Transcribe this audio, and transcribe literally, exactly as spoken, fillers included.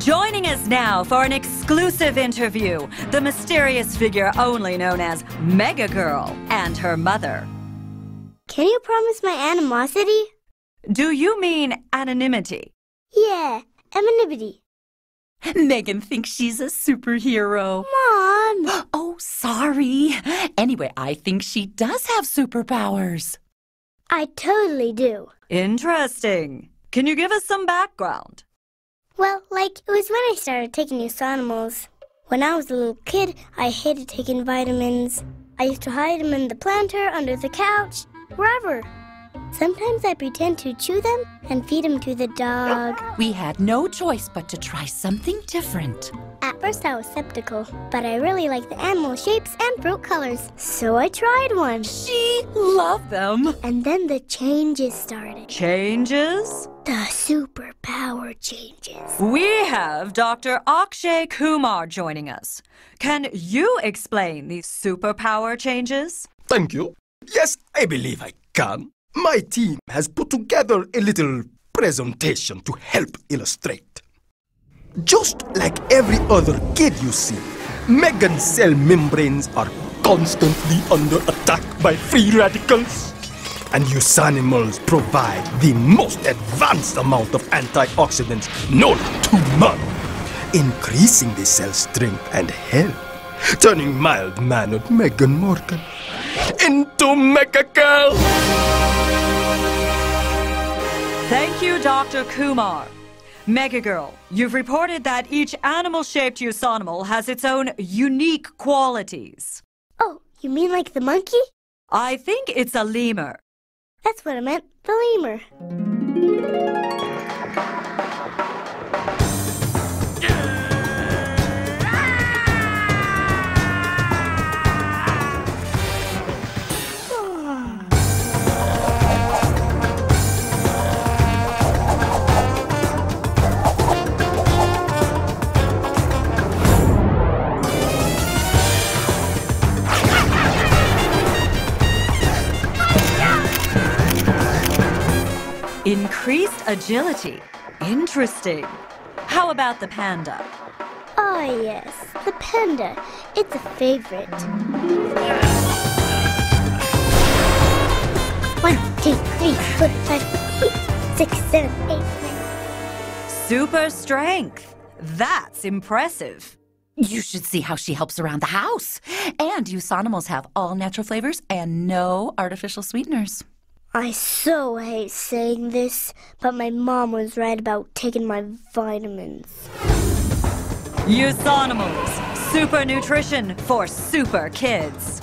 Joining us now for an exclusive interview, the mysterious figure only known as Mega Girl and her mother. Can you promise my animosity? Do you mean anonymity? Yeah, anonymity. Megan thinks she's a superhero. Mom! Oh, sorry. Anyway, I think she does have superpowers. I totally do. Interesting. Can you give us some background? Well, like, it was when I started taking Usanimals. When I was a little kid, I hated taking vitamins. I used to hide them in the planter, under the couch, wherever. Sometimes I pretend to chew them and feed them to the dog. We had no choice but to try something different. At first I was skeptical, but I really liked the animal shapes and fruit colors, so I tried one. She loved them. And then the changes started. Changes? The superpower changes. We have Doctor Akshay Kumar joining us. Can you explain these superpower changes? Thank you. Yes, I believe I can. My team has put together a little presentation to help illustrate. Just like every other kid you see, Megan's cell membranes are constantly under attack by free radicals. And Usanimals provide the most advanced amount of antioxidants known to man, increasing the cell strength and health, turning mild-mannered Megan Morgan into Mega Girl. Thank you, Doctor Kumar. Mega Girl, you've reported that each animal-shaped Usanimal has its own unique qualities. Oh, you mean like the monkey? I think it's a lemur. That's what I meant, the lemur. Increased agility. Interesting. How about the panda? Oh, yes. The panda. It's a favorite. One, two, three, four, five, six, seven, eight, nine. Super strength. That's impressive. You should see how she helps around the house. And Usanimals have all natural flavors and no artificial sweeteners. I so hate saying this, but my mom was right about taking my vitamins. Usanimals, super nutrition for super kids.